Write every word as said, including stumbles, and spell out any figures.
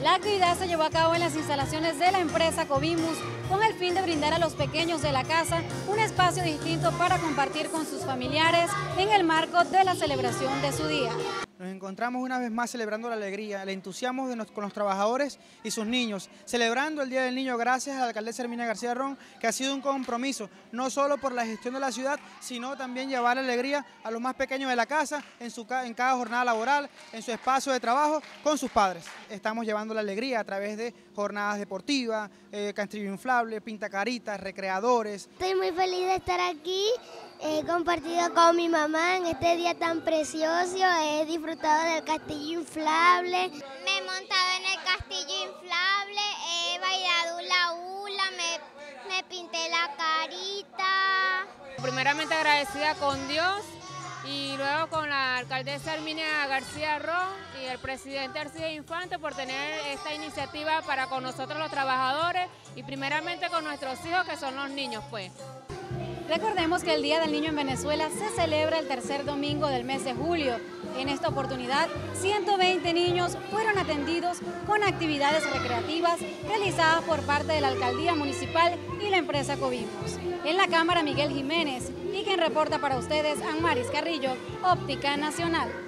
La actividad se llevó a cabo en las instalaciones de la empresa Covimus con el fin de brindar a los pequeños de la casa un espacio distinto para compartir con sus familiares en el marco de la celebración de su día. Nos encontramos una vez más celebrando la alegría, el entusiasmo de los, con los trabajadores y sus niños, celebrando el Día del Niño gracias a la alcaldesa Herminia García Ron, que ha sido un compromiso, no solo por la gestión de la ciudad, sino también llevar la alegría a los más pequeños de la casa, en, su, en cada jornada laboral, en su espacio de trabajo, con sus padres. Estamos llevando la alegría a través de jornadas deportivas, eh, castillo inflable, pintacaritas, recreadores. Estoy muy feliz de estar aquí. He compartido con mi mamá en este día tan precioso, he disfrutado del castillo inflable. Me he montado en el castillo inflable, he bailado hula hula, me, me pinté la carita. Primeramente agradecida con Dios y luego con la alcaldesa Herminia García Ron y el presidente Arcides Infante por tener esta iniciativa para con nosotros los trabajadores y primeramente con nuestros hijos que son los niños pues. Recordemos que el Día del Niño en Venezuela se celebra el tercer domingo del mes de julio. En esta oportunidad, ciento veinte niños fueron atendidos con actividades recreativas realizadas por parte de la Alcaldía Municipal y la empresa Covimus. En la cámara, Miguel Jiménez, y quien reporta para ustedes, Anmaris Carrillo, Óptica Nacional.